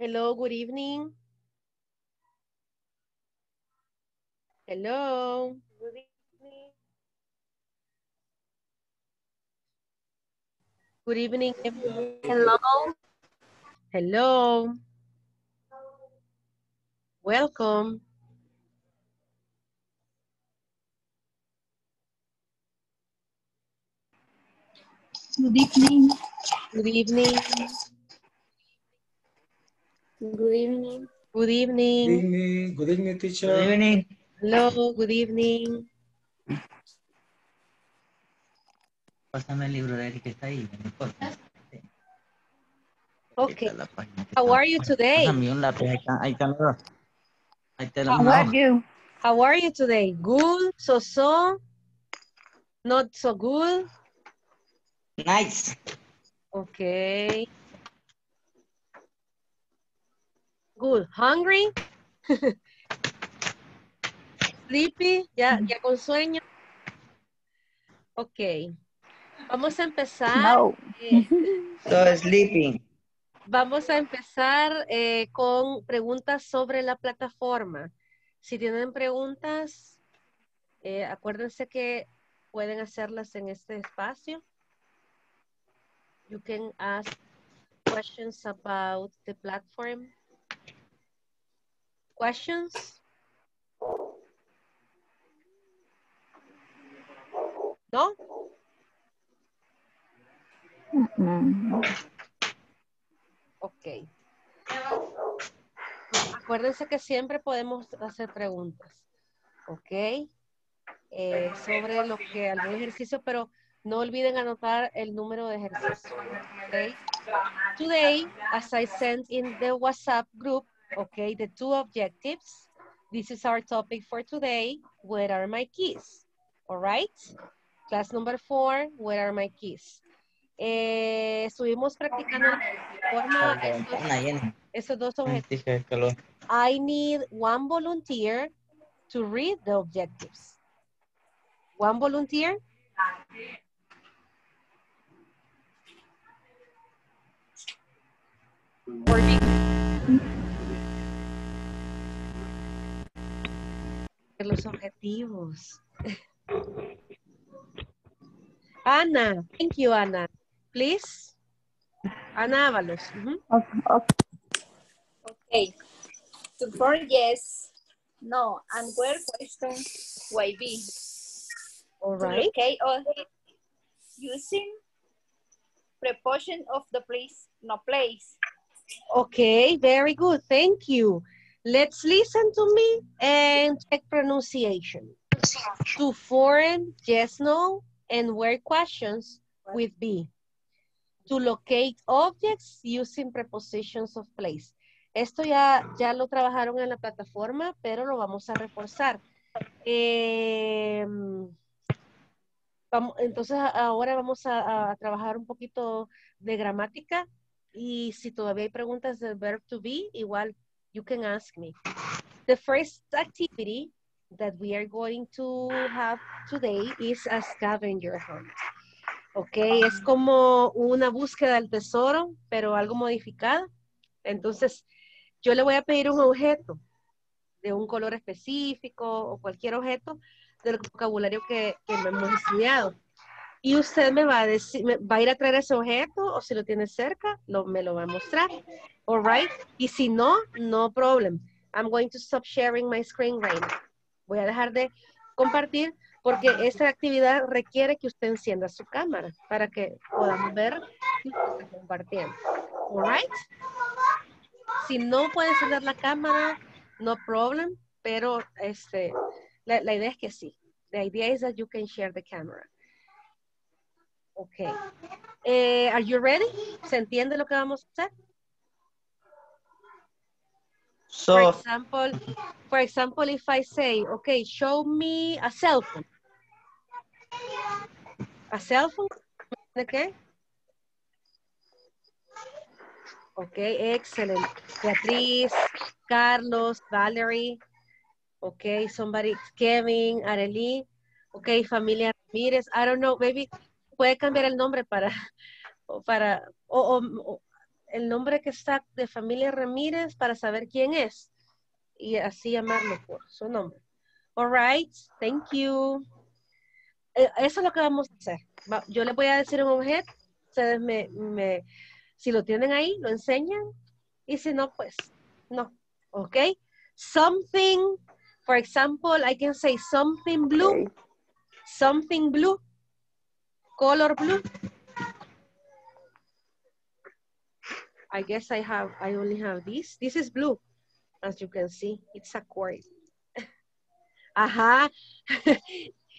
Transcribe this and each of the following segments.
Hello, good evening. Hello. Good evening. Good evening, everyone. Hello. Hello. Welcome. Good evening. Good evening. Good evening. Good evening. Good evening. Good evening, teacher. Good evening. Hello, good evening. Pásame el libro de Eric que está ahí. Okay. How are you today? How are you today? Good, so, not so good. Nice. Okay. Good. Hungry? Sleepy? Ya con sueño. Ok. Vamos a empezar. No. So sleepy. Vamos a empezar con preguntas sobre la plataforma. Si tienen preguntas, acuérdense que pueden hacerlas en este espacio. You can ask questions about the platform. Questions? No? Ok. Acuérdense que siempre podemos hacer preguntas. Ok. Sobre lo que algún ejercicio, pero no olviden anotar el número de ejercicio. Okay. Today, as I sent in the WhatsApp group, okay, the two objectives. This is our topic for today. Where are my keys? All right. Class number 4, where are my keys? Estuvimos practicando forma esos dos objetivos. I need one volunteer to read the objectives. One volunteer. Los objetivos. Ana, thank you, Ana. Please. Ana Avalos. Okay. Support, yes. No. And where question, why be? All right. Okay. Using preposition of the place, no place. Okay. Very good. Thank you. Let's listen to me and check pronunciation. To foreign, yes, no, and where questions with be. To locate objects using prepositions of place. Esto ya lo trabajaron en la plataforma, pero lo vamos a reforzar. Entonces ahora vamos a trabajar un poquito de gramática y si todavía hay preguntas del verb to be, igual you can ask me. The first activity that we are going to have today is a scavenger hunt. Okay, es como una búsqueda del tesoro, pero algo modificada. Entonces, yo le voy a pedir un objeto de un color específico o cualquier objeto del vocabulario que hemos estudiado. Y usted me va a decir, va a ir a traer ese objeto o si lo tiene cerca, me lo va a mostrar. All right? Y si no, no problem. I'm going to stop sharing my screen right now. Voy a dejar de compartir porque esta actividad requiere que usted encienda su cámara para que podamos ver si está compartiendo. All right? Si no puede encender la cámara, no problem, pero la idea es que sí. The idea is that you can share the camera. Okay. Are you ready? ¿Se entiende lo que vamos a hacer? So, for example, if I say, okay, show me a cell phone. A cell phone? Okay. Okay, excellent. Beatriz, Carlos, Valerie. Okay, somebody, Kevin, Arely. Okay, familia Ramírez. I don't know, maybe puede cambiar el nombre para, o el nombre que está de familia Ramírez para saber quién es y así llamarlo por su nombre. All right, thank you. Eso es lo que vamos a hacer. Yo les voy a decir un objeto. Ustedes si lo tienen ahí, lo enseñan. Y si no, pues no. ¿Ok? Something, for example, I can say something blue. Okay. Something blue. Color blue. I guess I only have this. This is blue. As you can see, it's a coin. Aha.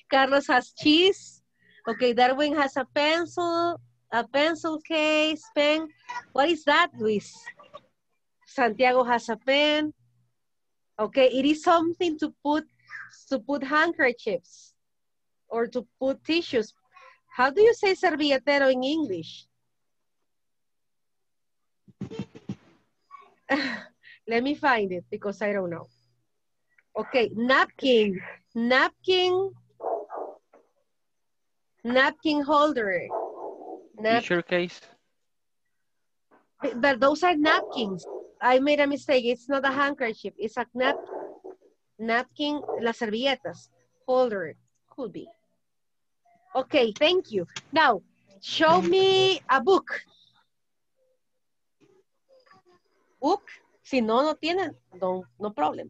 Carlos has cheese. Okay, Darwin has a pencil case, pen. What is that, Luis? Santiago has a pen. Okay, it is something to put handkerchiefs or to put tissues. How do you say servilletero in English? Let me find it because I don't know. Okay, napkin. Napkin. Napkin holder. T-shirt case. But those are napkins. I made a mistake. It's not a handkerchief. It's a napkin. Las servilletas. Holder. Could be. Okay, thank you. Now, show me a book. Book. Si no, no tienen. No problem.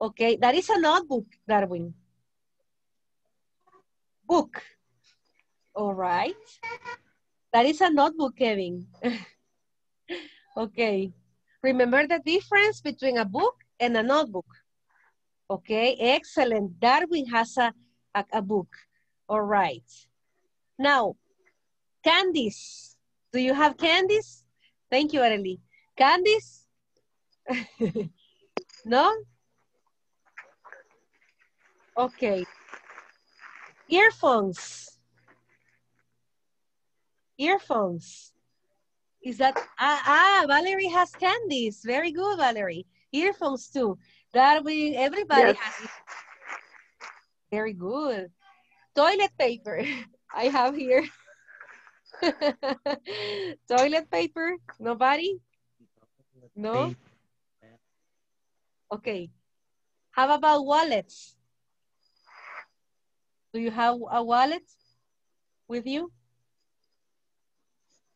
Okay, that is a notebook, Darwin. Book. All right. That is a notebook, Kevin. Okay. Remember the difference between a book and a notebook. Okay, excellent. Darwin has a book. All right. Now, candies. Do you have candies? Thank you, Arely. Candies? No? Okay. Earphones. Earphones. Is that, Valerie has candies. Very good, Valerie. Earphones too. Darwin, everybody has. Very good. Toilet paper. I have here. Toilet paper. Nobody? No? Okay. How about wallets? Do you have a wallet with you?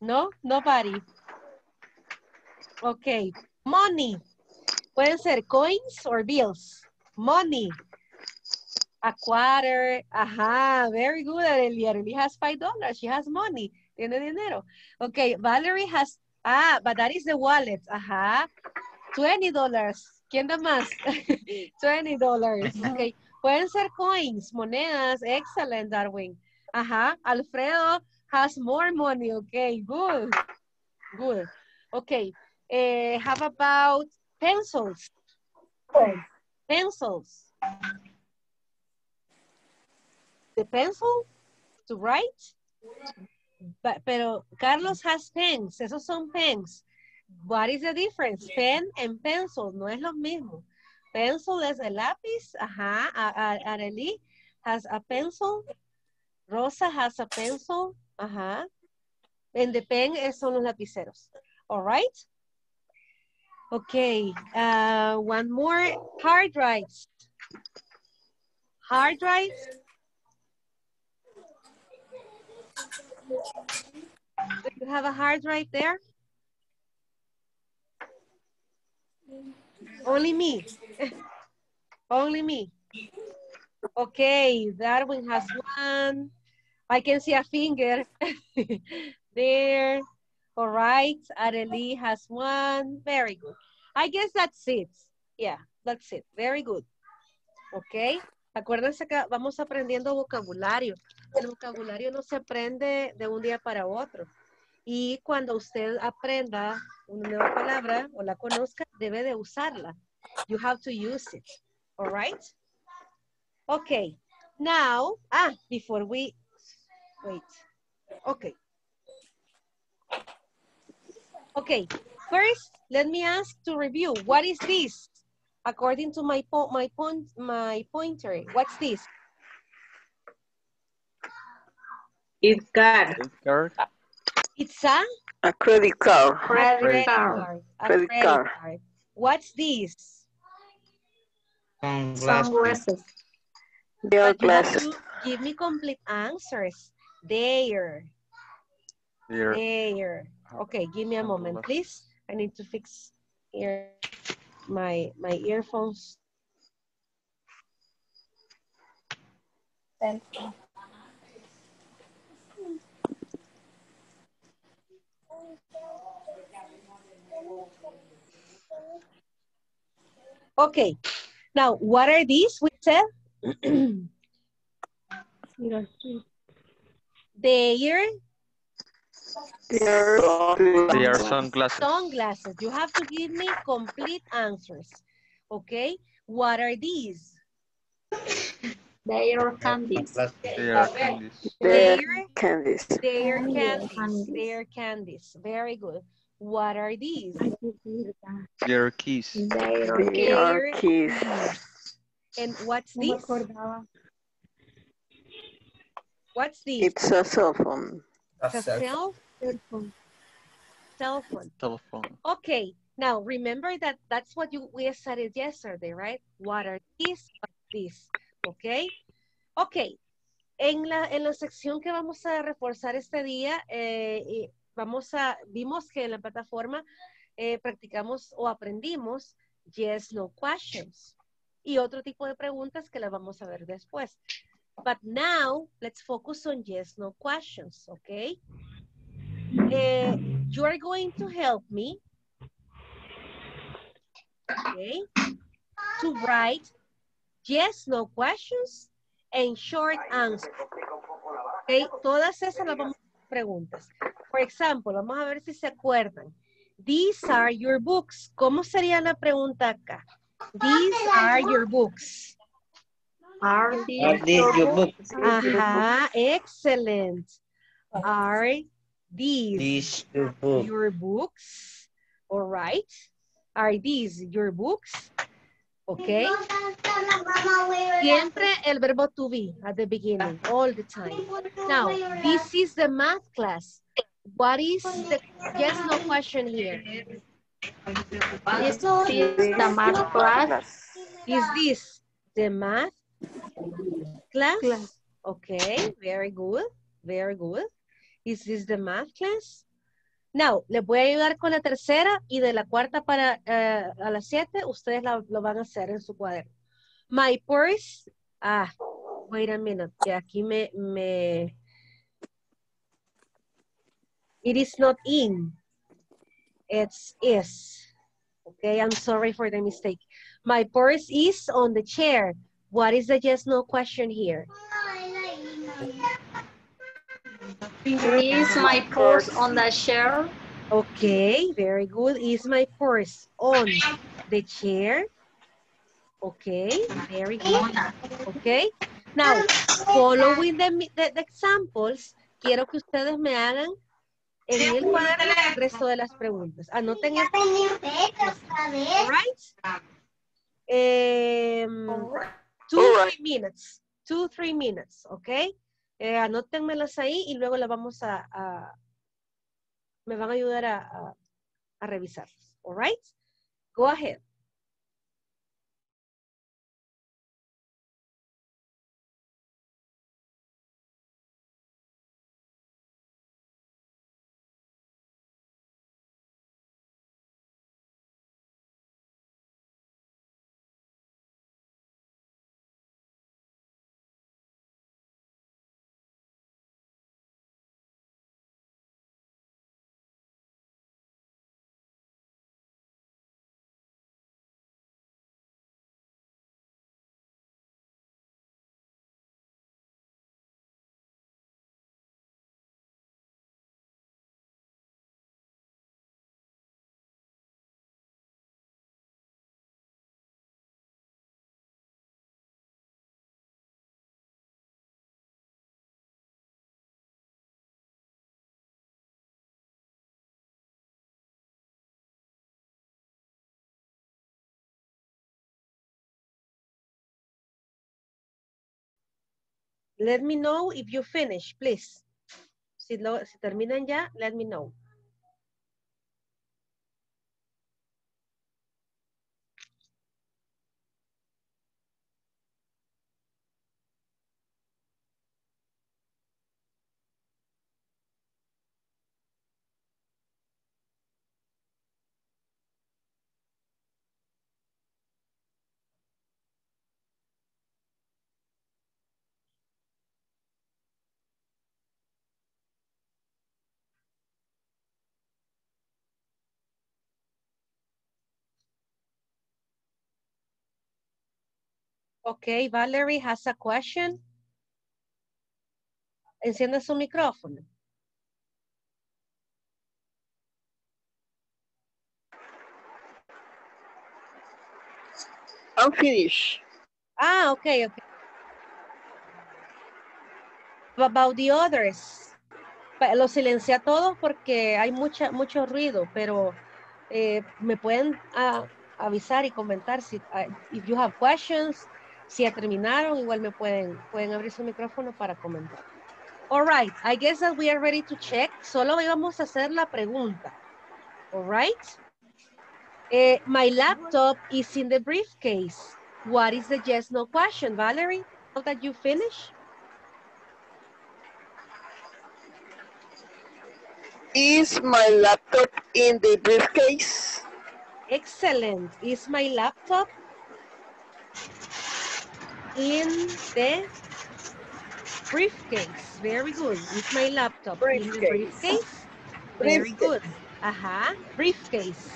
No, nobody. Okay, money. Pueden ser coins or bills. Money. A quarter. Aha, very good, Arely. Arely has $5. She has money. Tiene dinero. Okay, Valerie has, but that is the wallet. Aha, $20. ¿Quién da más? $20. Okay, pueden ser coins, monedas. Excellent, Darwin. Aha, Alfredo has more money. Okay, good. Good. Okay. How about pencils? Oh. Pencils. The pencil to write? Pero Carlos has pens. Esos son pens. What is the difference? Pen and pencil. No es lo mismo. Pencil es el lápiz. Ajá. Arely has a pencil. Rosa has a pencil. Ajá. And the pen son los lapiceros. All right. Okay. One more. Hard drives. Hard drives. Do you have a hard drive there? Only me. Only me. Okay. Darwin has one. I can see a finger there. All right. Arely has one. Very good. I guess that's it. Yeah, that's it. Very good. Okay. Acuérdense que vamos aprendiendo vocabulario. El vocabulario no se aprende de un día para otro. Y cuando usted aprenda una nueva palabra o la conozca, debe de usarla. You have to use it. All right? Okay. Now, before we... Wait. Okay. Okay. First, let me ask to review. What is this? According to my pointer, what's this? It's card. It's a A credit card. A credit card. What's this? Sunglasses. Their glasses. Give me complete answers. There. Okay, give me a moment, please. I need to fix my earphones. Thank you. Okay, now what are these we said? They are sunglasses. Sunglasses. You have to give me complete answers. Okay, what are these? They are candies. They are candies. Very good. What are these? They are keys. They are keys. And what's this? What's this? It's a cell phone. A cell phone. Okay. Now, remember that that's what we studied yesterday, right? What are these? What's this? Okay. Okay. En la sección que vamos a reforzar este día, vimos que en la plataforma practicamos o aprendimos yes, no questions y otro tipo de preguntas que las vamos a ver después. But now, let's focus on yes, no questions, okay? You are going to help me, okay, to write yes, no questions and short answers. Okay, todas esas las vamos a preguntas. Por ejemplo, vamos a ver si se acuerdan. These are your books. ¿Cómo sería la pregunta acá? These are your books. Are these your books? Ajá, excellent. Are these your books? All right. Are these your books? Okay. Siempre el verbo to be at the beginning, all the time. Now, this is the math class. What is the yes, no question here? Is this the math class? Is this the math class? Okay, very good, very good. Is this the math class? Now, les voy a ayudar con la tercera y de la cuarta para a las 7, ustedes lo van a hacer en su cuaderno. My purse, wait a minute, que aquí me it is not in, it's is. Okay, I'm sorry for the mistake. My purse is on the chair. What is the yes, no question here? Is my purse on the chair? Okay, very good. Is my purse on the chair? Okay, very good. Okay, now, following the examples, quiero que ustedes me hagan en el cuaderno el resto de las preguntas. Anoten esto. Right? 2-3 minutes. 2-3 minutes, okay? Anótenmelas ahí y luego las vamos me van a ayudar a revisarlas. All right? Go ahead. Let me know if you finish, please. Si terminan ya, let me know. Okay, Valerie has a question. Encienda su micrófono. I'm finished. Ah, okay, okay. About the others. Lo silencié a todos porque hay mucho ruido, pero me pueden avisar y comentar si if you have questions, si ya terminaron, igual me pueden abrir su micrófono para comentar. All right, I guess that we are ready to check. Solo íbamos a hacer la pregunta. All right. My laptop is in the briefcase. What is the yes, no question, Valerie? Now that you finish? Is my laptop in the briefcase? Excellent. Is my laptop in the briefcase? Very good. Is my laptop briefcase. In the briefcase? Very good. Aha. Briefcase.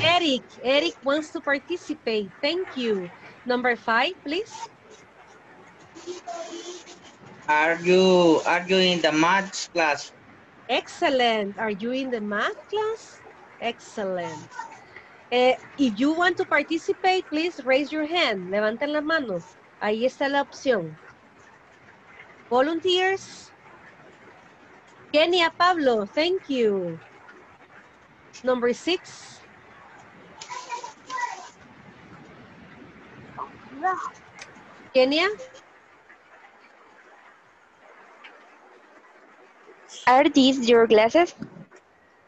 Eric wants to participate. Thank you. Number 5, please. Are you in the math class? Excellent. Are you in the math class? Excellent. If you want to participate, please raise your hand. Levanten las manos. Ahí está la opción. Volunteers. Kenia Pablo, thank you. Number 6. Kenia? Are these your glasses?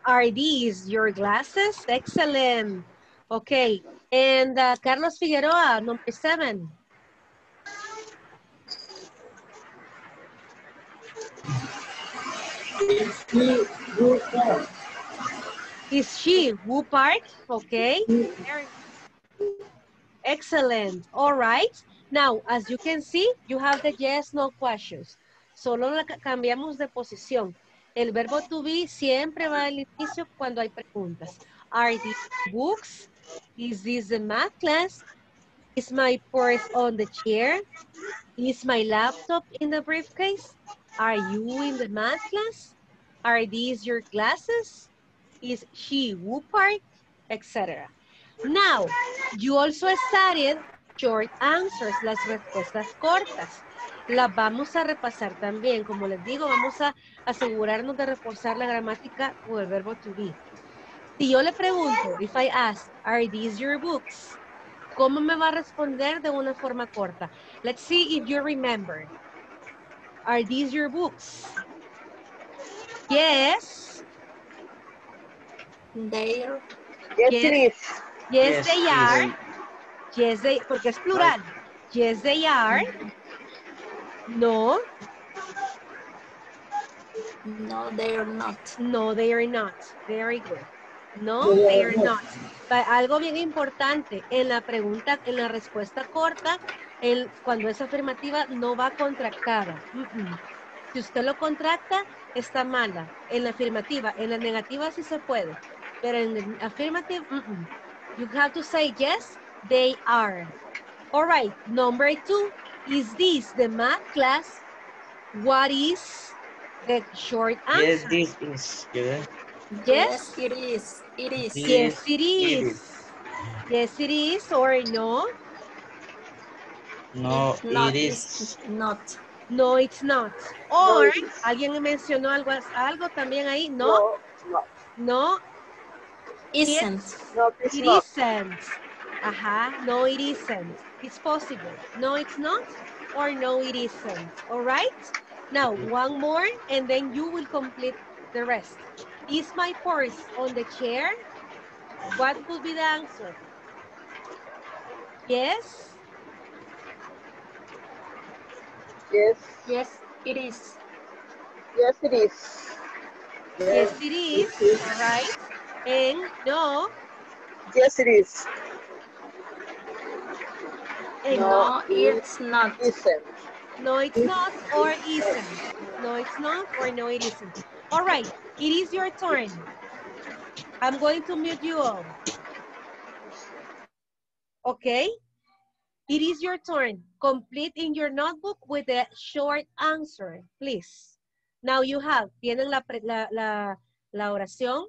Are these your glasses? Excellent. Okay. And Carlos Figueroa, number 7. Is she Wu Park? Is she Wu Park? Okay. Excellent. All right. Now, as you can see, you have the yes, no questions. Solo cambiamos de posición. El verbo to be siempre va al inicio cuando hay preguntas. Are these books? Is this the math class? Is my purse on the chair? Is my laptop in the briefcase? Are you in the math class? Are these your glasses? Is she Wu Park? Etc. Now, you also studied short answers, las respuestas cortas. Las vamos a repasar también. Como les digo, vamos a asegurarnos de reforzar la gramática con el verbo to be. Si yo le pregunto, if I ask, are these your books? ¿Cómo me va a responder de una forma corta? Let's see if you remember. Are these your books? Yes. They are. Yes, yes, it is. Yes, yes they are. They. Yes, they, porque es plural. Yes, they are. No. No, they are not. No, they are not. Very good. No, they are not. Algo bien importante en la pregunta, en la respuesta corta, cuando es afirmativa no va contractada. Si usted lo contracta, está mala. En la afirmativa, en la negativa sí se puede. Pero en la afirmativa, you have to say yes, they are. All right, number 2. Is this the math class? What is the short answer? Yes, this is. Yeah. Yes, it is. It is. Yes, it is. Yes, it is. Or no? No, it is not. No, it's not. Or, alguien mencionó algo también ahí. No, no. Isn't. No, it isn't. Aha, no, it isn't. It's possible. No, it's not, or no, it isn't. All right? Now, one more, and then you will complete the rest. Is my purse on the chair? What would be the answer? Yes? Yes. Yes, it is. Yes, it is. Yes, it is. It is. All right? And no? Yes, it is. No, it's not. Isn't. No, it's not or isn't. No, it's not or no, it isn't. All right, it is your turn. I'm going to mute you all. Okay. It is your turn. Complete in your notebook with a short answer, please. Now you have, tienen la oración,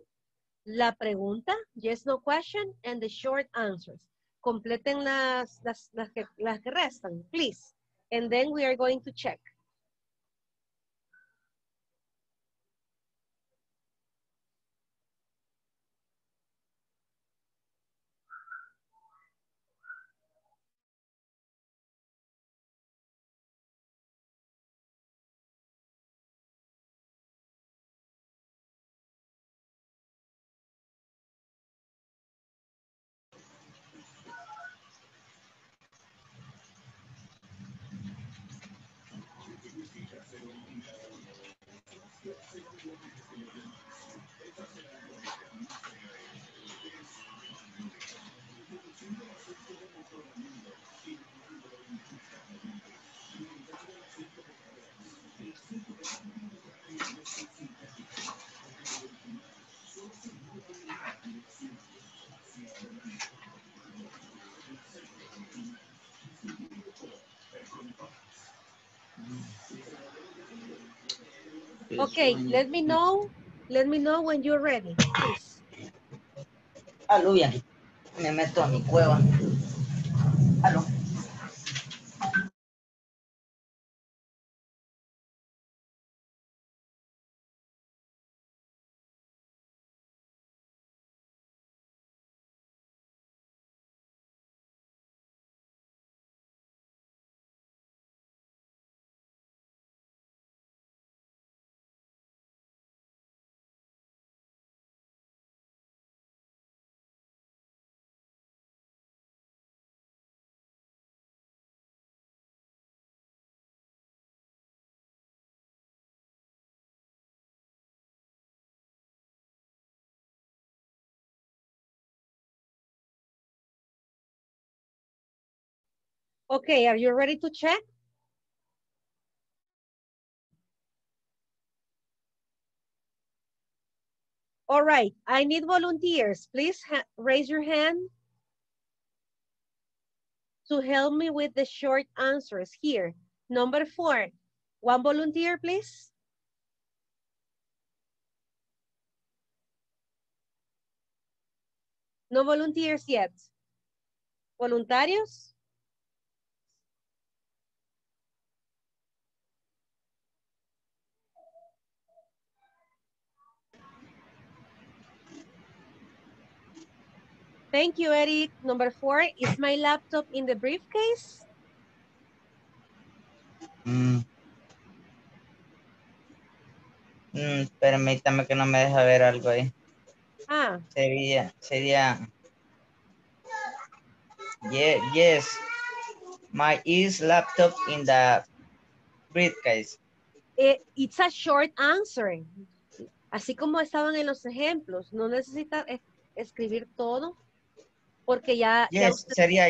la pregunta, yes, no question, and the short answers. Completen las que restan, please. And then we are going to check. Okay, let me know when you're ready, please. Aleluya. Me meto a mi cueva. Aló. Okay, are you ready to check? All right, I need volunteers. Please raise your hand to help me with the short answers here. Number 4, one volunteer, please. No volunteers yet. Voluntarios? Thank you, Eric. Number 4, is my laptop in the briefcase? Permítame que no me deja ver algo ahí. Ah. Sería. Yeah, yes. My is laptop in the briefcase. It's a short answer. Así como estaban en los ejemplos, no necesita escribir todo. Porque ya, yes, ya usted... sería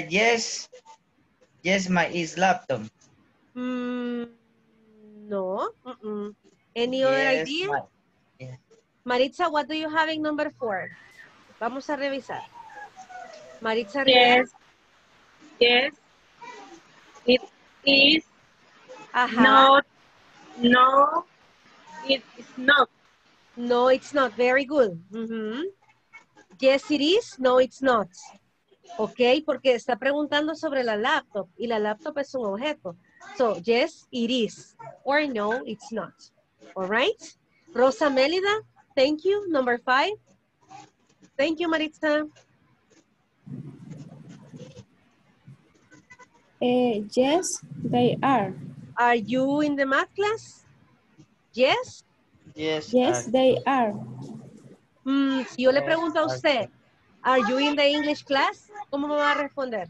yes, my is laptop. No. Any other idea? Yeah. Maritza, what do you have in number 4? Vamos a revisar. Maritza, yes. It is. Ajá. No. It is not. No, it's not. Very good. Yes, it is. No, it's not. Okay, porque está preguntando sobre la laptop y la laptop es un objeto. So, yes, it is. Or no, it's not. All right. Rosa Melida, thank you. Number 5. Thank you, Maritza. Yes, they are. Are you in the math class? Yes? Yes, they are. Si yo le pregunto a usted, are you in the English class? ¿Cómo me va a responder?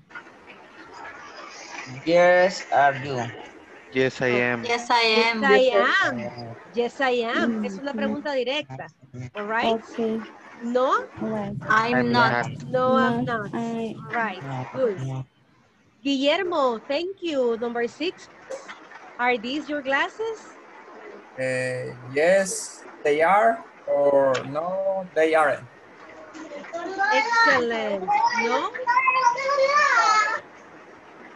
Yes, are you? Yes, I am. Yes, I am. Yes, I am. Es una pregunta directa. All right? Okay. No? I'm not. No, I'm not. All right. Good. Guillermo, thank you. Number 6. Are these your glasses? Yes, they are. Or no, they aren't. Excellent. No?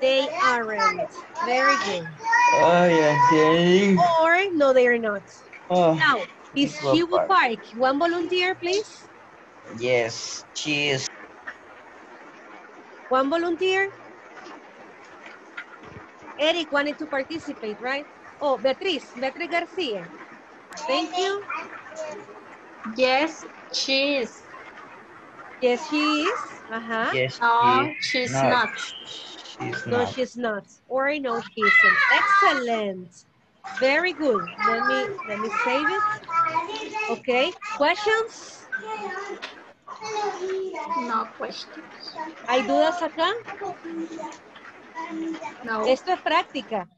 They aren't. Very good. Or no, they are not. Now, is Hugo Park one volunteer, please? Yes, she is. One volunteer? Eric wanted to participate, right? Oh, Beatriz Garcia. Thank you. Yes, she is. Yes, she is. Uh-huh. Yes, no, she's not. No, she's not. Or no, she isn't. Excellent. Very good. Let me save it. Okay. Questions? No questions. ¿Hay dudas acá? No. Esto es práctica.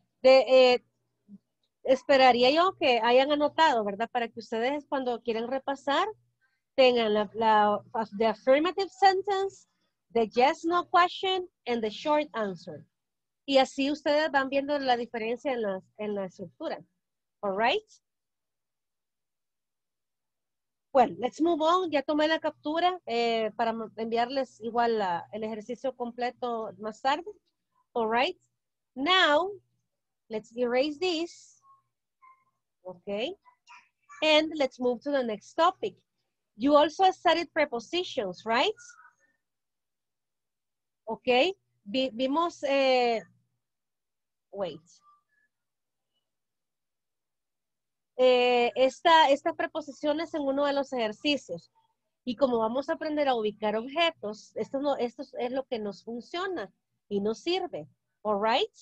Esperaría yo que hayan anotado, ¿verdad? Para que ustedes cuando quieren repasar tengan the affirmative sentence, the yes, no question, and the short answer. Y así ustedes van viendo la diferencia en la estructura. All right? Well, let's move on. Ya tomé la captura para enviarles igual el ejercicio completo más tarde. All right? Now, let's erase this. Okay, and let's move to the next topic. You also studied prepositions, right? Okay, vimos, estas preposiciones en uno de los ejercicios. Y como vamos a aprender a ubicar objetos, esto es lo que nos funciona y nos sirve, all right?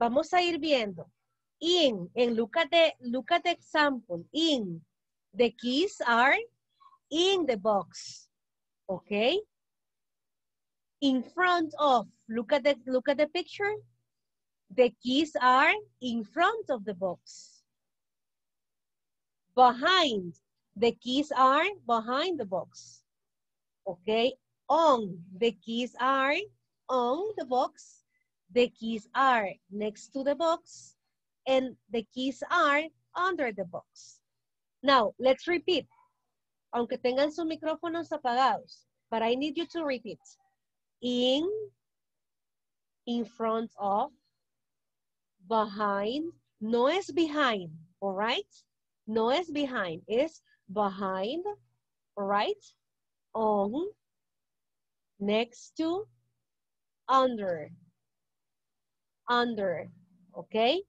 Vamos a ir viendo. In, and look at the example. In, the keys are in the box. Okay. In front of, look at the picture. The keys are in front of the box. Behind, the keys are behind the box. Okay. On, the keys are on the box. The keys are next to the box. And the keys are under the box. Now, let's repeat. Aunque tengan sus micrófonos apagados, but I need you to repeat. In front of, behind, no es behind, all right? No es behind, es behind, all right? On, next to, under, okay?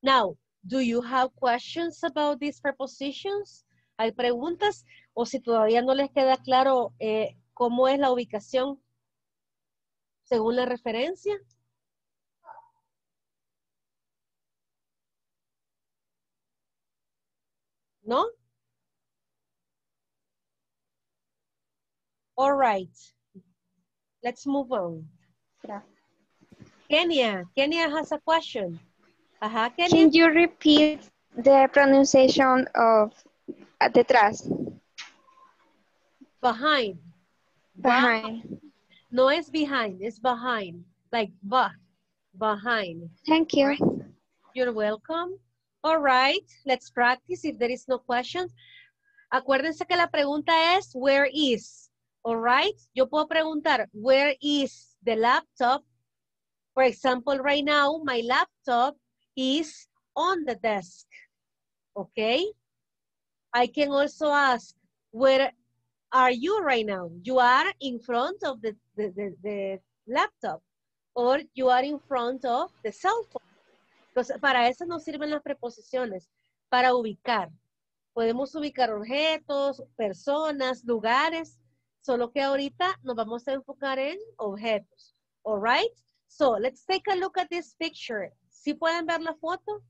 Now, do you have questions about these prepositions? ¿Hay preguntas? O si todavía no les queda claro cómo es la ubicación según la referencia. ¿No? All right. Let's move on. Yeah. Kenia has a question. Uh-huh. Can you repeat the pronunciation of detrás? Behind. Behind. No es behind, it's behind. Like behind. Thank you. Right. You're welcome. All right, let's practice if there is no questions. Acuérdense que la pregunta es, where is? All right, yo puedo preguntar, where is the laptop? For example, right now, my laptop is on the desk, okay? I can also ask, where are you right now? You are in front of the laptop, or you are in front of the cell phone. Entonces, para eso nos sirven las preposiciones, para ubicar. Podemos ubicar objetos, personas, lugares, solo que ahorita nos vamos a enfocar en objetos, all right? So, let's take a look at this picture. ¿Sí pueden ver la foto?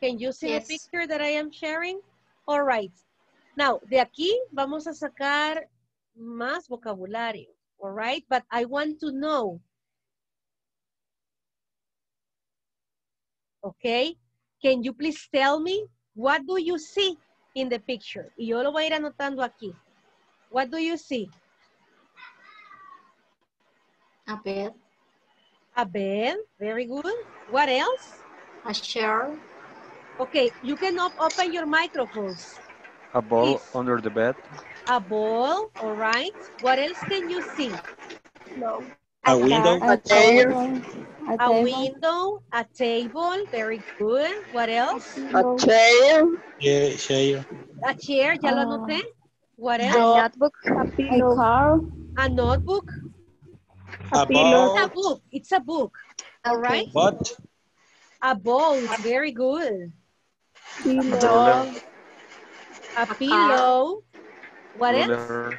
Can you see the picture that I am sharing? All right. Now, de aquí vamos a sacar más vocabulario. All right? But I want to know. Okay? Can you please tell me what do you see in the picture? Y yo lo voy a ir anotando aquí. What do you see? A bed. A bed, very good. What else? A chair. Okay, you can open your microphones. A ball is under the bed. A ball, all right. What else can you see? No. A window. A table. A window, a table, very good. What else? A chair. Yeah, chair. A chair, ya lo anoté. What else? A notebook. A car. A notebook. A book. A book. It's a book. All right. What? A boat, very good. Pillow. A pillow. What else?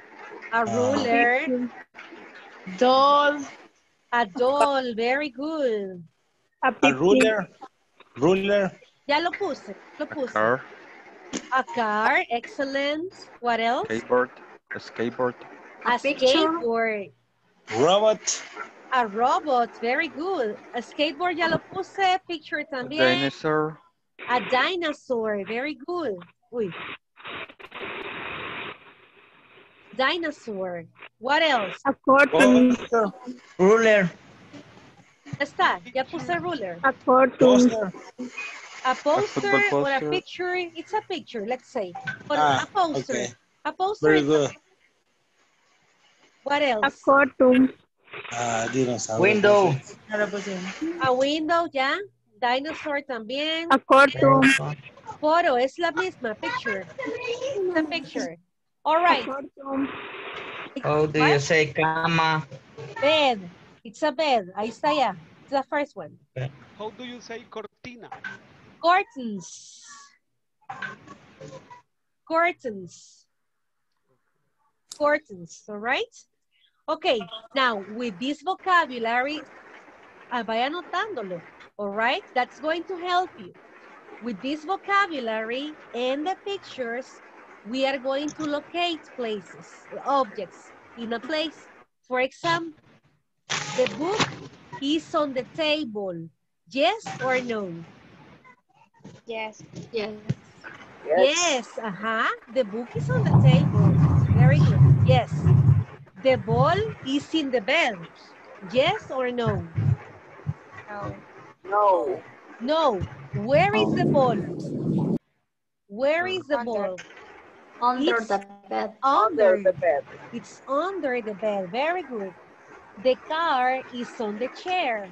A ruler. Doll. A doll, very good. A ruler. Ruler. Ya lo puse, lo puse. A car. A car, excellent. What else? Skateboard. A skateboard. A skateboard. Robot. A robot, very good. A skateboard, ya lo puse. Picture también. A dinosaur. A dinosaur, very good. Uy. Dinosaur. What else? A curtain. Ruler. Está, ya puse ruler. A curtain. A poster or a picture. It's a picture, let's say. Or a poster. Okay. A poster. Very good. What else? A curtain. Window. A window, ya. Dinosaur también. A curtain. Photo, es la misma. Picture. It's a picture. All right. How do you say cama? Bed. It's a bed. Ahí está ya. It's the first one. How do you say cortina? Curtains. Curtains. Curtains. All right? Okay. Now, with this vocabulary, vaya anotándolo. All right? That's going to help you. With this vocabulary and the pictures, we are going to locate places, objects in a place. For example, the book is on the table. Yes or no? Yes. Yes. Yes. Uh-huh. The book is on the table. Very good. Yes. The ball is in the bed. Yes or no? No. No. No. Where is the ball? Where is the ball? Under the bed. Under the bed. It's under the bed. Very good. The car is on the chair.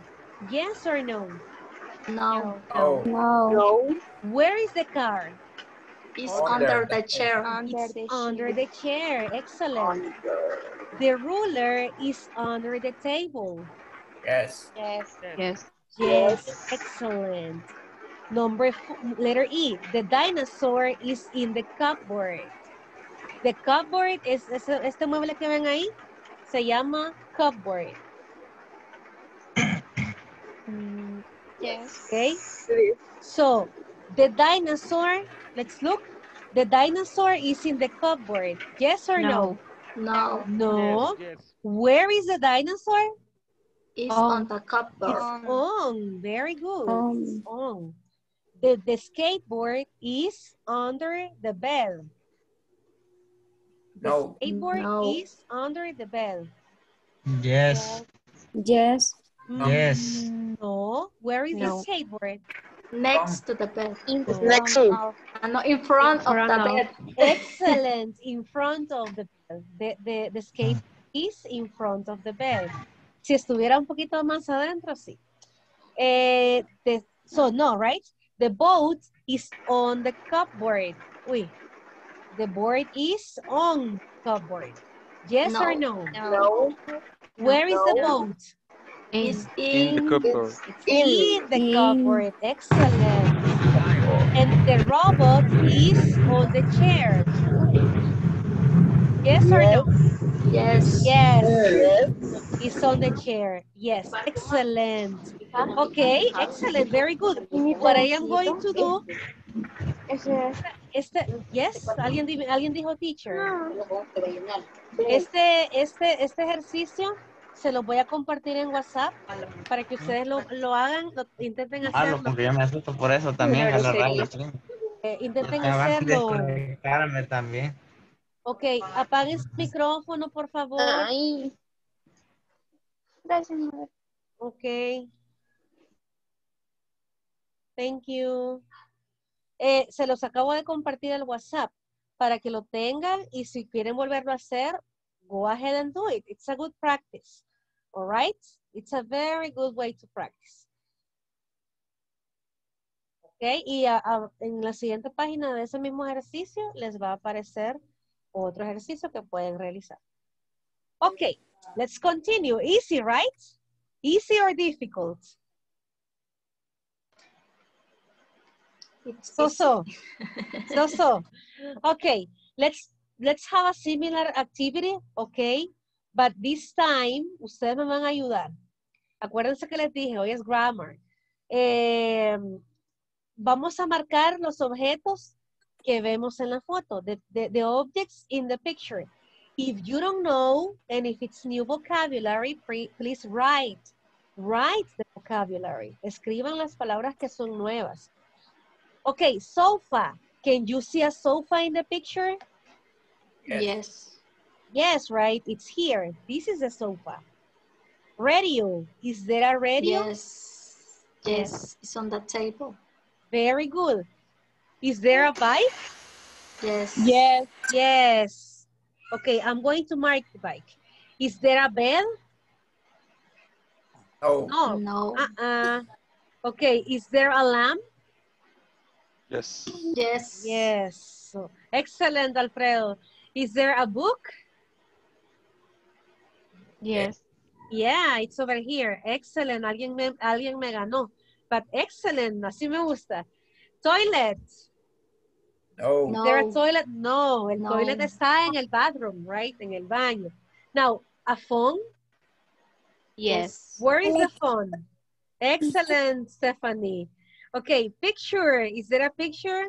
Yes or no? No. No. No. No. Where is the car? It's under the chair. It's under the chair. Excellent. The ruler is under the table. Yes. Yes. Yes. Yes. Excellent. Number 4, letter E. The dinosaur is in the cupboard. The cupboard es este mueble que ven ahí. Se llama cupboard. Yes. Okay. So the dinosaur. Let's look. The dinosaur is in the cupboard. Yes or no? No. No. Yes, yes. Where is the dinosaur? It's on the cupboard. It's on. Very good. It's on. The skateboard is under the bed. The skateboard is under the bed. Yes. Yes. Yes. No. Where is the skateboard? Next to the bed. Next to. No, in front of the bed. Excellent. In front of the bed. The skateboard is in front of the bed. Si estuviera un poquito más adentro, sí. So, no, right? The boat is on the cupboard. Uy. The board is on cupboard. Yes or no? No. Where is the boat? It's in the cupboard. It's in the cupboard. Excellent. And the robot is on the chair. Yes or no? Yes. Yes. It's on the chair. Yes. Excellent. Okay, excellent. Very good. What I am going to do... Yes, alguien dijo teacher. Este ejercicio se lo voy a compartir en WhatsApp para que ustedes lo hagan, lo intenten hacerlo. Porque yo me asusto por eso también. A la radio. Intenten hacerlo. Desconectarme también. Ok, apaguen su micrófono, por favor. Ay. Gracias, madre. Ok. Thank you. Se los acabo de compartir el WhatsApp. para que lo tengan, y si quieren volverlo a hacer, go ahead and do it. It's a good practice, all right? It's a very good way to practice. Okay, y en la siguiente página de ese mismo ejercicio les va a aparecer otro ejercicio que pueden realizar. Okay, let's continue. Easy, right? Easy or difficult? So. Okay, let's have a similar activity, okay? But this time, ustedes me van a ayudar. Acuérdense que les dije, hoy es grammar. Vamos a marcar los objetos que vemos en la foto, the objects in the picture. If you don't know, and if it's new vocabulary, please write the vocabulary. Escriban las palabras que son nuevas. Okay, sofa. Can you see a sofa in the picture? Yes. Yes, right? It's here. This is a sofa. Radio. Is there a radio? Yes. Yes, it's on the table. Very good. Is there a bike? Yes. Yes. Yes. Okay, I'm going to mark the bike. Is there a bed? No. No. No. Okay, is there a lamp? Yes. Yes. Yes. So, excellent, Alfredo. Is there a book? Yes. Yeah, it's over here. Excellent. Alguien me ganó. But excellent. Así me gusta. Toilet. No. Is there a toilet? No. El toilet está en el bathroom, right? En el baño. Now, a phone? Yes. Where is the phone? Excellent, Stephanie. Okay, picture. Is there a picture?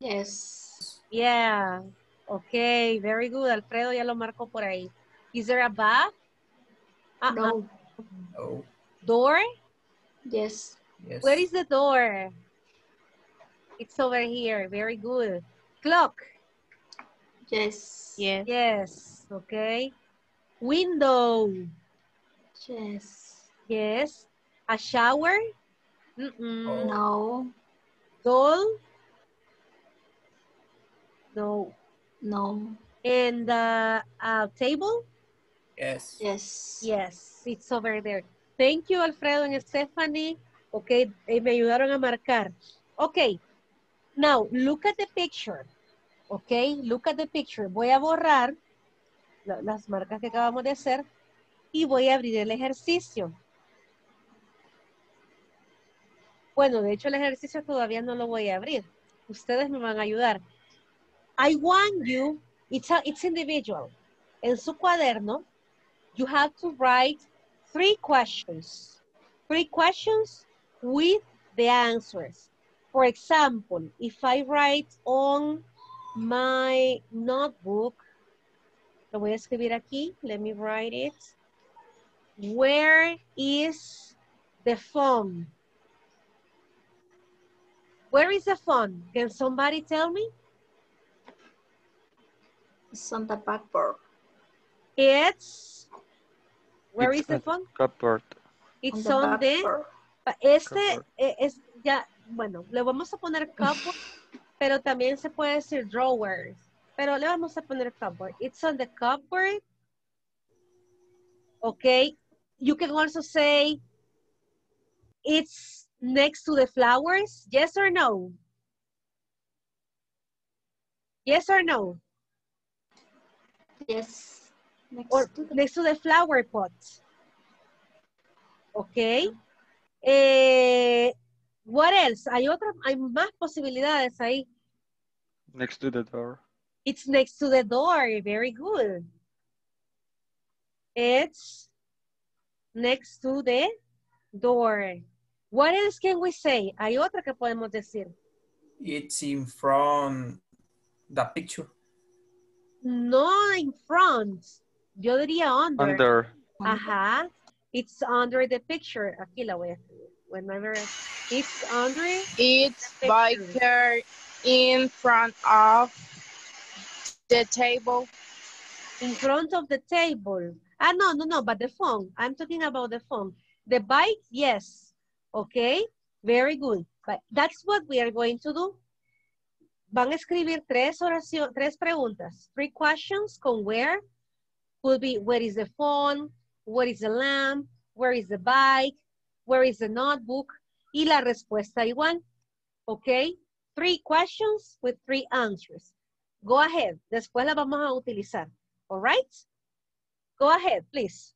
Yes. Yeah. Okay, very good. Alfredo ya lo marcó por ahí. Is there a bath? No. No. Door? Yes. Yes. Where is the door? It's over here. Very good. Clock? Yes. Yes. Yes. Okay. Window? Yes. Yes. A shower? Mm-mm. No. Doll? No. No. And a table? Yes. Yes. Yes. It's over there. Thank you, Alfredo and Stephanie. Okay, me ayudaron a marcar. Okay. Now, look at the picture. Okay, look at the picture. Voy a borrar las marcas que acabamos de hacer y voy a abrir el ejercicio. Bueno, de hecho el ejercicio todavía no lo voy a abrir. Ustedes me van a ayudar. I want you, it's individual. En su cuaderno, you have to write 3 questions. 3 questions with the answers. For example, if I write on my notebook, lo voy a escribir aquí, let me write it. Where is the phone? Where is the phone? Can somebody tell me? It's on the backboard. It's... Where is the phone? Cupboard. It's on the... Este es ya... Bueno, le vamos a poner cupboard, pero también se puede decir drawer. Pero le vamos a poner cupboard. It's on the cupboard. Okay. You can also say... It's... next to the flowers? Yes or no? Yes or no? Yes. Next to the flower pot. Okay. What else? Hay más posibilidades ahí. Next to the door. It's next to the door. Very good. It's next to the door. What else can we say? Hay otra que podemos decir. It's in front the picture. No, in front. Yo diría under. Under. Ajá. It's under the picture. Aquí la voy a escribir. Whenever it's under. It's by her in front of the table. In front of the table. Ah, no, but the phone. I'm talking about the phone. The bike, yes. Okay, very good. But that's what we are going to do. Van a escribir tres preguntas, three questions con where. Could be where is the phone, where is the lamp, where is the bike, where is the notebook, y la respuesta igual, okay? Three questions with three answers. Go ahead, después la vamos a utilizar, all right? Go ahead, please.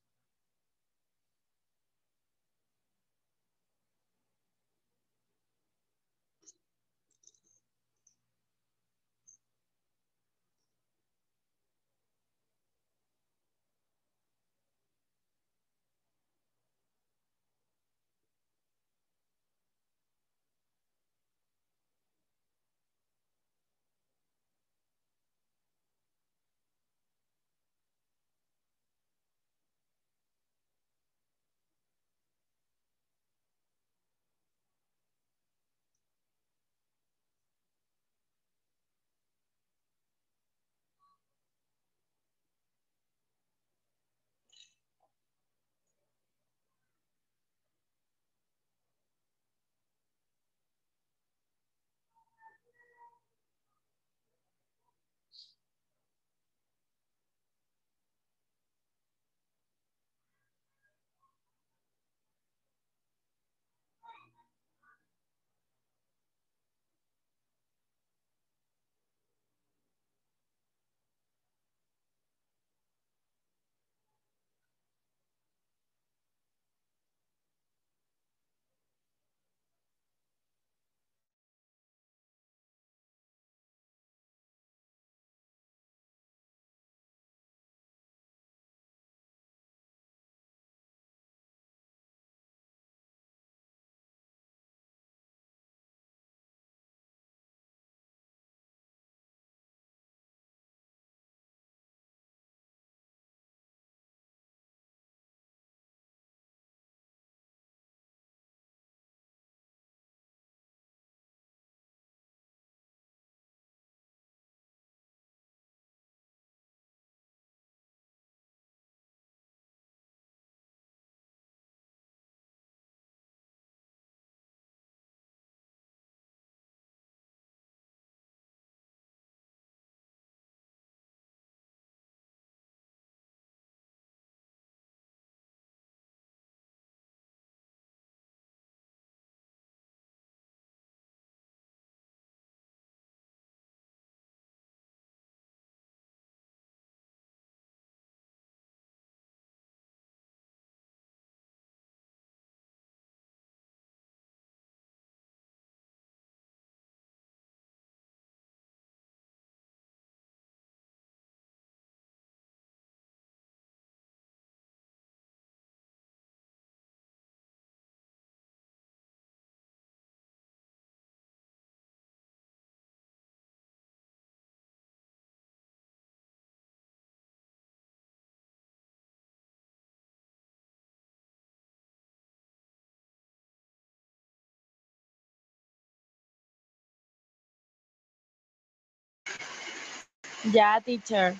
Yeah, teacher.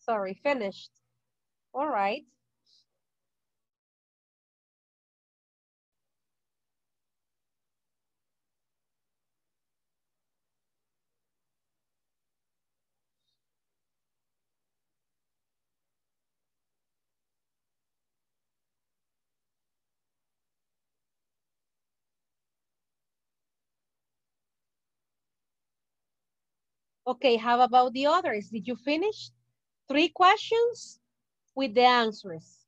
Sorry, finished. All right. Okay, how about the others? Did you finish? Three questions with the answers.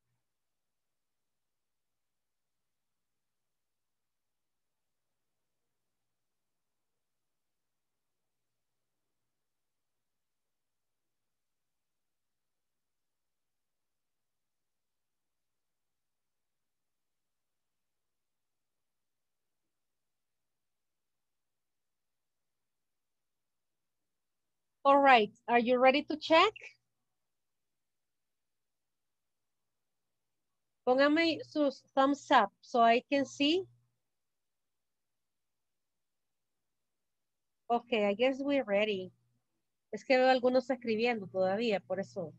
All right, are you ready to check? Póngame sus thumbs up so I can see. Okay, I guess we're ready. Es que veo algunos escribiendo todavía, por eso.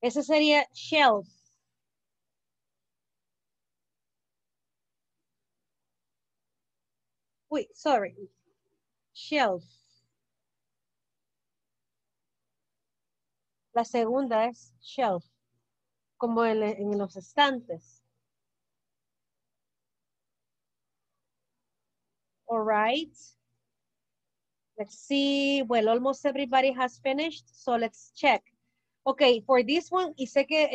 Esa sería shelf. Uy, sorry. Shelf. La segunda es shelf, como en los estantes. All right. Let's see. Well, almost everybody has finished, so let's check. Okay, for this one, y sé que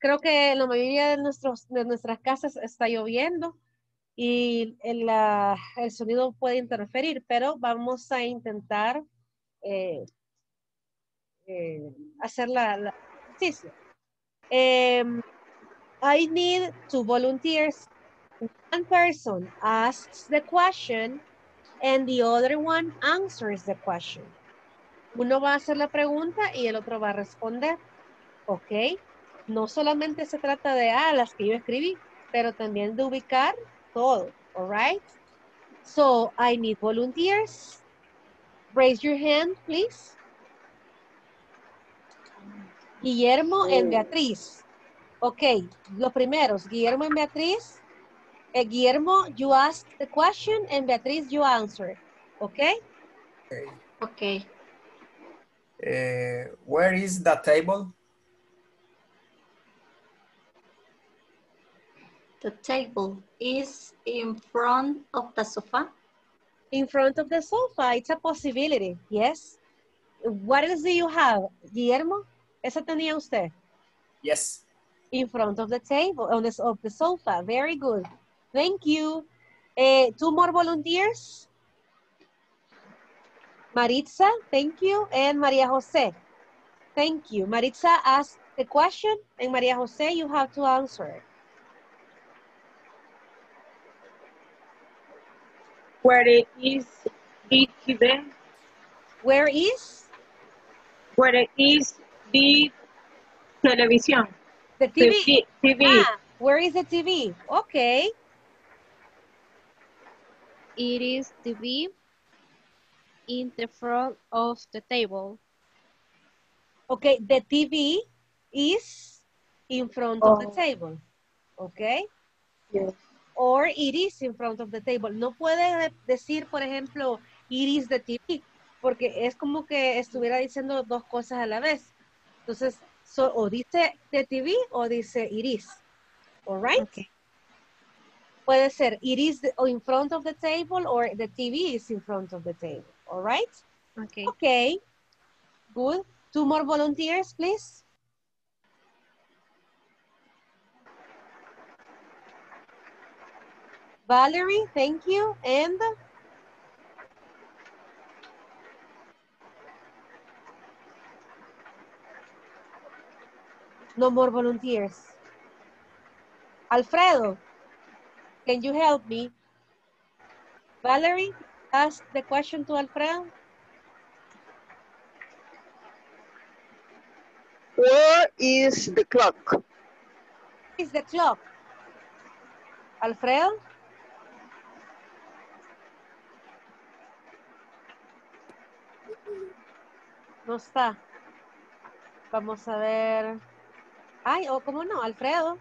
creo que en la mayoría de nuestras casas está lloviendo y el sonido puede interferir, pero vamos a intentar hacer la ejercicio. I need two volunteers. One person asks the question and the other one answers the question. Uno va a hacer la pregunta y el otro va a responder. Ok, no solamente se trata de las que yo escribí, pero también de ubicar todo. All right. So I need volunteers. Raise your hand, please. Guillermo and Beatriz. Ok, los primeros, Guillermo and Beatriz. Guillermo, you ask the question and Beatriz, you answer. Okay? Okay. Where is the table? The table is in front of the sofa. In front of the sofa, it's a possibility, yes. What else do you have, Guillermo? ¿Esa tenía usted? Yes. In front of the table, of the sofa, very good. Thank you. Two more volunteers. Maritza, thank you. And Maria Jose, thank you. Maritza asked the question and Maria Jose, you have to answer. Where is the television? The TV. Where is the TV? Okay. It is TV in the front of the table. Okay, the TV is in front of the table. Okay? Yes. Or it is in front of the table. No puede decir, por ejemplo, it is the TV, porque es como que estuviera diciendo dos cosas a la vez. Entonces, o dice the TV o dice it is. All right? Okay. Puede ser, it is in front of the table or the TV is in front of the table. All right? Okay. Okay. Good. Two more volunteers, please. Valerie, thank you. And? No more volunteers. Alfredo. Can you help me? Valerie, ask the question to Alfredo. Where is the clock? Is the clock? Alfredo? No está. Vamos a ver. Ay, ¿cómo no? Alfredo.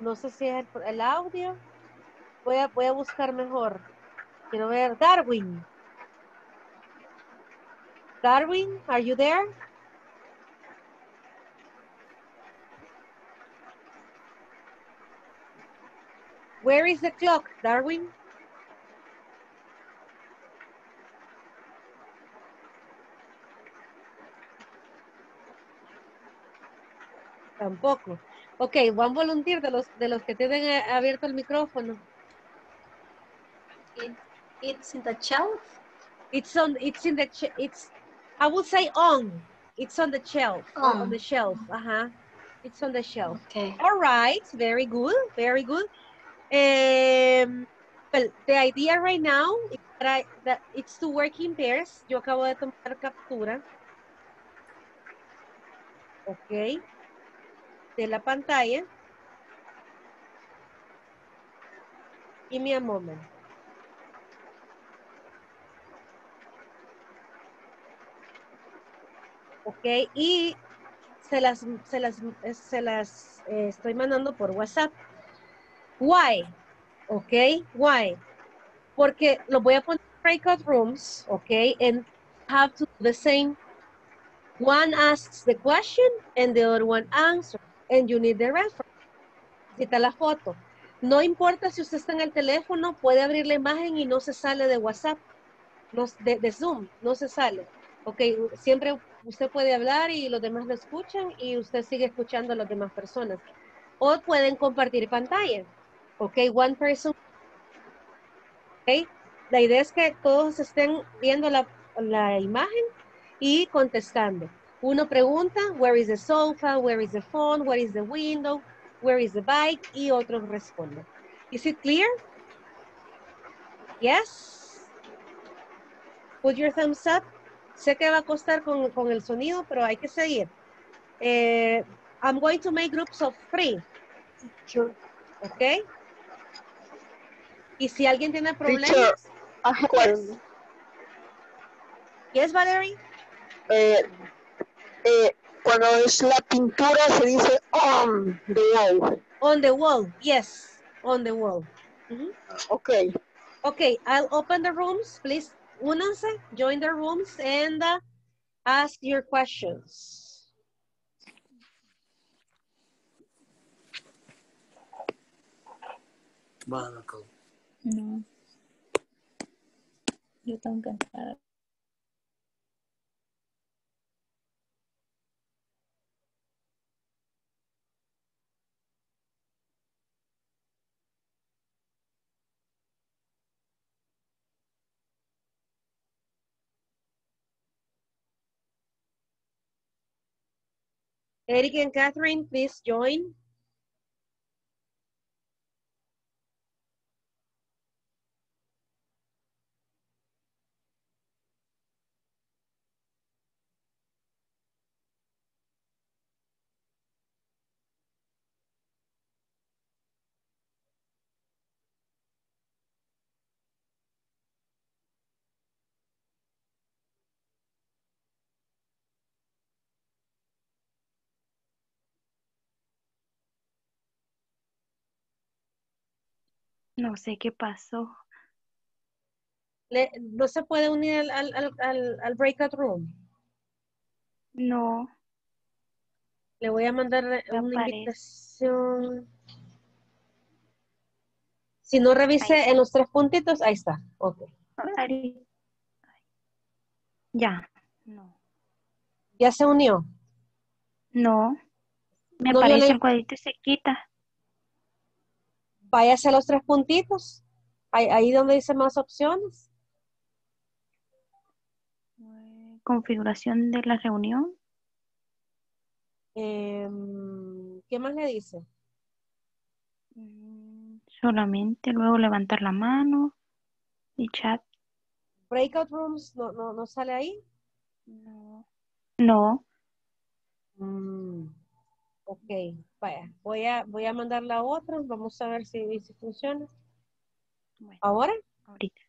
No sé si es el audio. Voy a buscar mejor. Quiero ver. Darwin. Darwin, are you there? Where is the clock, Darwin? Tampoco. Ok, one volunteer de los que tienen abierto el micrófono. It's in the shelf. I would say on. It's on the shelf. Oh. On the shelf. Ajá. It's on the shelf. Okay. All right. Very good. Very good. Well, the idea right now is that it's to work in pairs. Yo acabo de tomar captura. Okay. De la pantalla. Give me a moment. Ok, y se las estoy mandando por WhatsApp. Why? Ok, why? Porque los voy a poner en breakout rooms, ok, and have to do the same. One asks the question and the other one answers, and you need the reference. Cita la foto. No importa si usted está en el teléfono, puede abrir la imagen y no se sale de WhatsApp, no, de Zoom, no se sale. Ok, siempre usted puede hablar y los demás lo escuchan y usted sigue escuchando a las demás personas. O pueden compartir pantalla. Ok, one person. Ok, la idea es que todos estén viendo la imagen y contestando. Uno pregunta, where is the sofa, where is the phone, where is the window, where is the bike, y otros responden. Is it clear? Yes? Put your thumbs up. Sé que va a costar con el sonido, pero hay que seguir. I'm going to make groups of 3. Sure. Okay? Y si alguien tiene problemas... Yes. Yes, Valerie? Cuando es la pintura se dice on the wall. On the wall, yes. On the wall. Mm-hmm. Okay. Okay, I'll open the rooms, please. Únanse, join the rooms and ask your questions. Barnacle. No. Yo tengo que entrar. Eric and Catherine, please join. No sé qué pasó. ¿No se puede unir al breakout room? No. Le voy a mandar una invitación. Si no, revise en los 3 puntitos. Ahí está. Ok. Ya. No. ¿Ya se unió? No. Me aparece el cuadrito y se quita. Váyase a los 3 puntitos. Ahí donde dice más opciones. Configuración de la reunión. ¿Qué más le dice? Solamente luego levantar la mano y chat. ¿Breakout rooms no sale ahí? No. No. Ok, vaya, voy a mandar la otra, vamos a ver si funciona. Bueno, ¿ahora? Ahorita.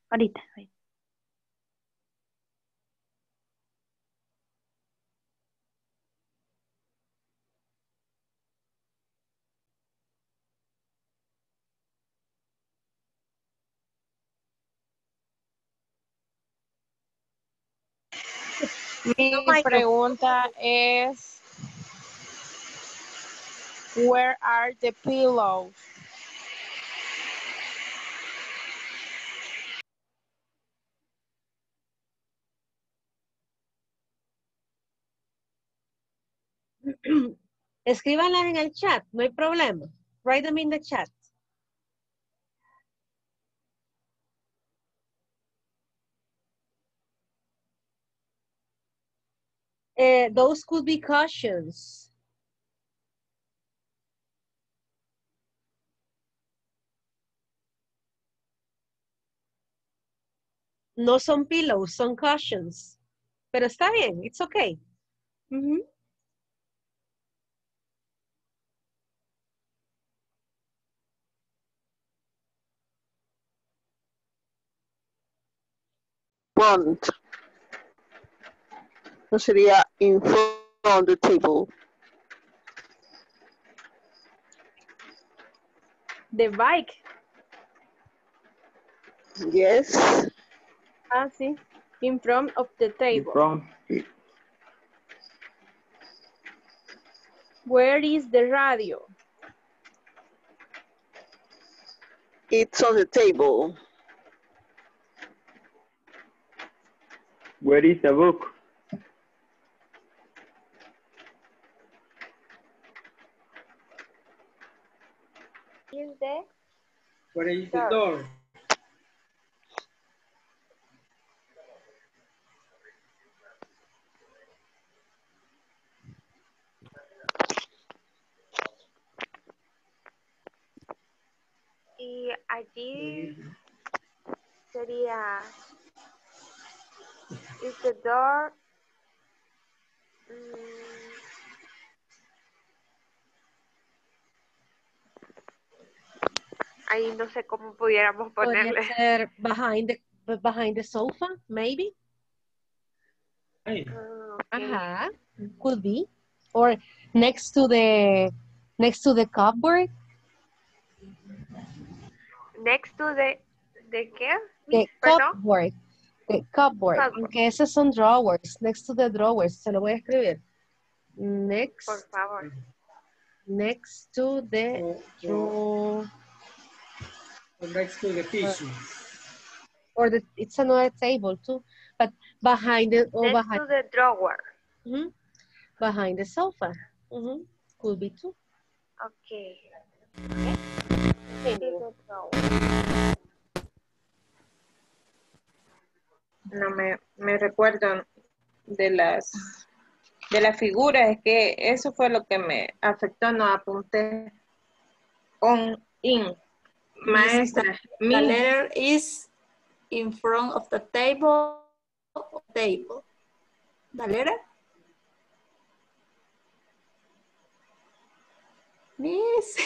Mi pregunta es... Where are the pillows? Escríbanlas en el chat, no hay problema. Write them in the chat. Those could be cautions. No son pillows, son cushions. Pero está bien, it's okay. Mm-hmm. Want. No sería in front of the table. The bike. Yes. Ah, sí. In front of the table. In front. Where is the radio? It's on the table. Where is the book? Where is the door? Y allí sería, is the door, ahí no sé cómo pudiéramos ponerle. Podría ser behind the sofa, maybe. Hey. Okay. Ajá, could be, or next to the cupboard. Next to the ¿qué? The cupboard. The cupboard. Aunque esos son drawers. Next to the drawers. Se lo voy a escribir. Next. Por favor. Next to the drawer. Next to the tissue. Or the, it's another table too. But behind it. Or next behind to the drawer. Mm-hmm. Behind the sofa. Mm-hmm. Could be too. Okay. Okay. No me recuerdo de las figuras, es que eso fue lo que me afectó, no apunté on in. Maestra, the letter is in front of the table. The letter? Miss.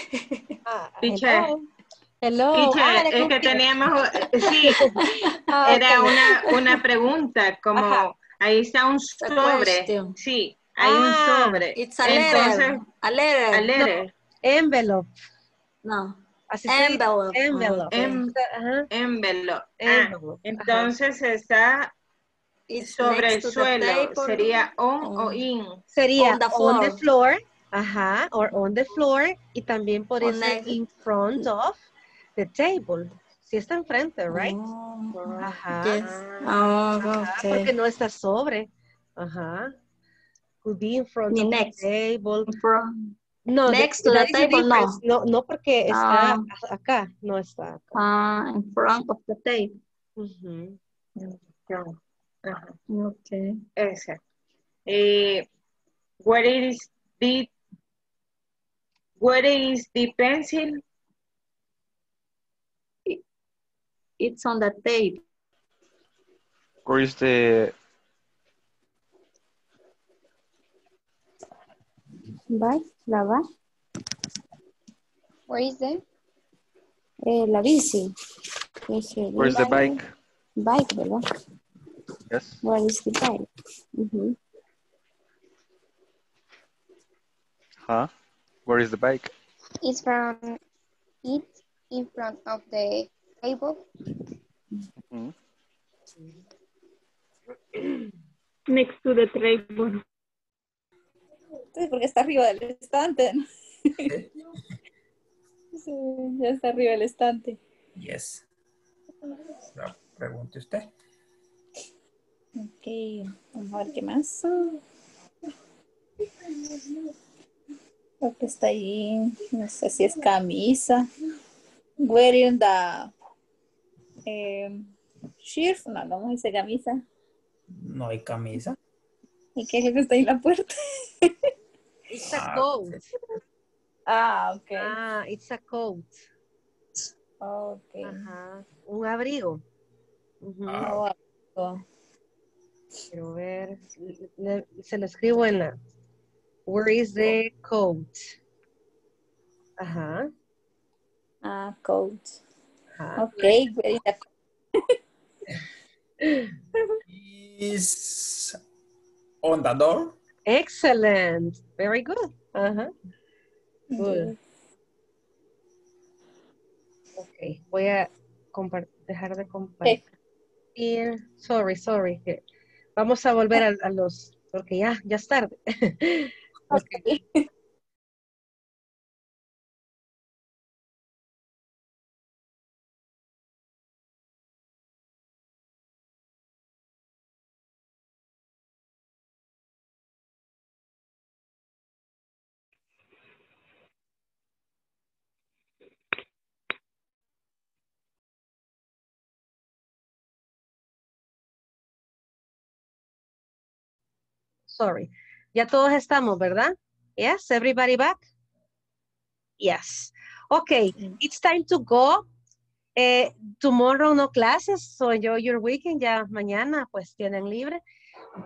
Hello. Teacher, es que teníamos, sí, era una pregunta, como ajá, ahí está un sobre, sí, hay un sobre. It's a letter. A letter. No. Envelope. No. Envelope. Entonces está it's sobre el suelo, sería on o in. Sería on the floor. Ajá, or on the floor, y también podría ser in front of the table. Si está enfrente, right? Oh, ajá. Yes. Oh, okay. Porque no está sobre. Ajá. Could be in front of next. The table. No, next to the table, no. No, porque está acá, no está acá. Ah, in front of the table. Uh-huh. Uh-huh. Okay. Exacto. Where is the pencil? It's on the table. Where is the bike? Where is the la bici? Where is the bike? Bike, ¿verdad? Yes. Where is the bike? Mm-hmm. Huh? Where is the bike? It's in front of the table. Mm-hmm. Next to the table. Entonces, porque está arriba del estante. Sí, ya está arriba del estante. Yes. No, pregunte usted. Okay, vamos a ver qué más. Lo que está ahí, no sé si es camisa. Wearing the shirt. No, no dice camisa. No hay camisa. ¿Y qué es lo que está ahí en la puerta? It's a coat. Ah, ok. Ah, it's a coat. Ok. Ajá. Un abrigo. Uh-huh. Ah. Un abrigo. Quiero ver. Se lo escribo en la... Where is the coat? Ajá. Ah, coat. Ajá. Okay, where is the coat? Is on the door? Excellent. Very good. Good. Ok, voy a dejar de compartir. Sorry. Vamos a volver a los, porque ya es tarde. Okay. Sorry. Ya todos estamos, ¿verdad? Yes, everybody back? Yes. Okay, it's time to go. Tomorrow no classes, so enjoy your weekend. Ya mañana pues tienen libre.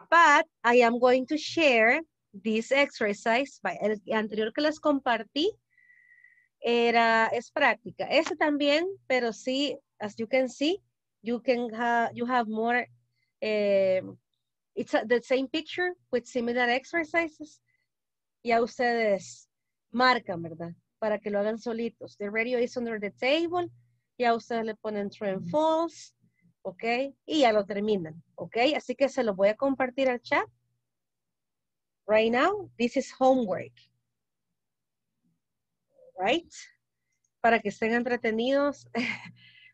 But I am going to share this exercise. El anterior que les compartí es práctica. Este también, pero sí, as you can see, you have more... It's the same picture with similar exercises. Ya ustedes marcan, ¿verdad? Para que lo hagan solitos. The radio is under the table. Ya ustedes le ponen true and false. Ok. Y ya lo terminan. Ok. Así que se los voy a compartir al chat. Right now, this is homework. Right? Para que estén entretenidos.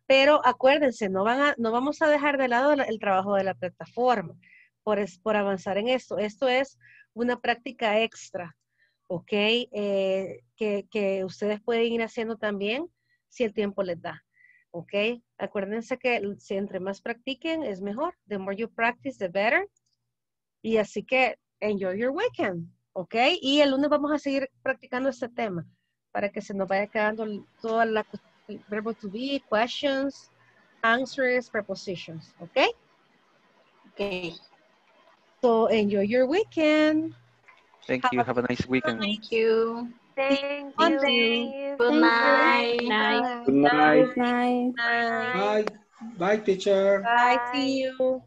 Pero acuérdense, no vamos a dejar de lado el trabajo de la plataforma. Por avanzar en esto. Esto es una práctica extra, ¿ok? Que ustedes pueden ir haciendo también si el tiempo les da, ¿ok? Acuérdense que si entre más practiquen es mejor. The more you practice, the better. Y así que enjoy your weekend, ¿ok? Y el lunes vamos a seguir practicando este tema para que se nos vaya quedando toda el verbo to be, questions, answers, prepositions, ¿ok? Ok. So enjoy your weekend. Thank you. Have a nice weekend. Thank you. Thank you. Good night. Good night. Bye. Bye, teacher. Bye. See you.